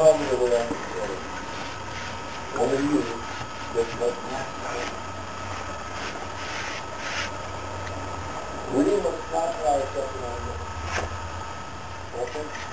probably the way I can get it. One of you just let me. We need a spotlight something on this. Okay?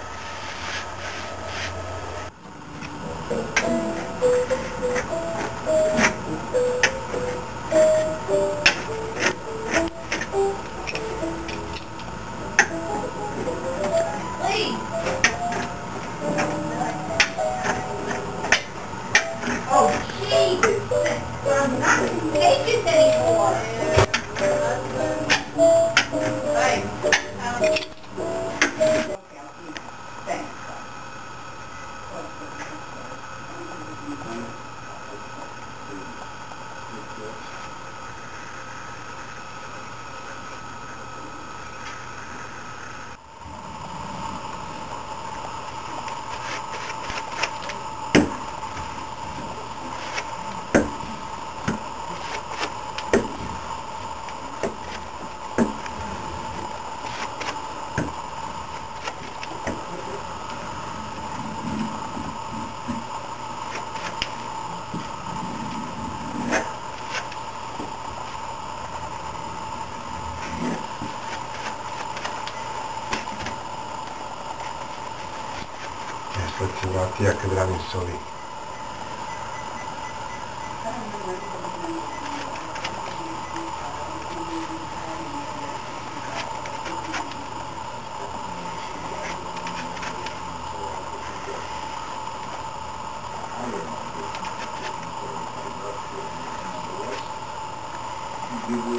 Tía que gran soli.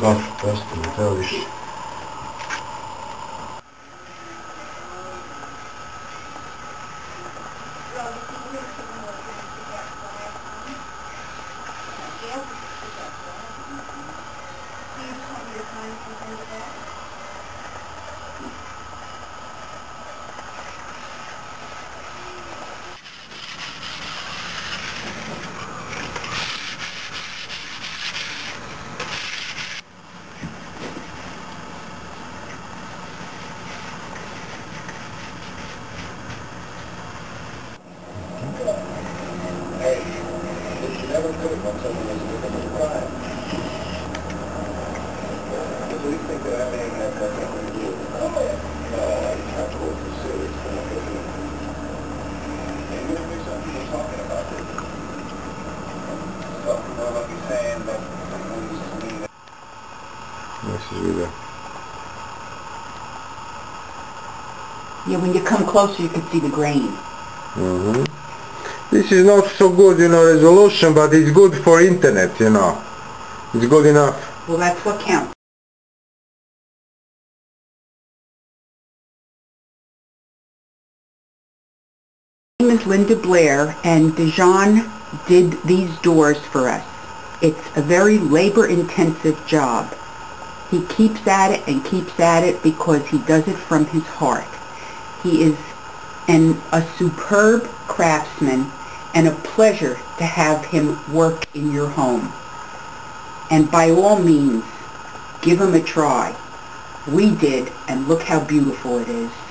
Dost Yeah, when you come closer you can see the grain. Mm-hmm. This is not so good, you know, resolution, but it's good for internet, you know. It's good enough. Well, that's what counts. My name is Linda Blair, and Dejan did these doors for us. It's a very labor-intensive job. He keeps at it and keeps at it because he does it from his heart. He is a superb craftsman and a pleasure to have him work in your home. And by all means, give him a try. We did, and look how beautiful it is.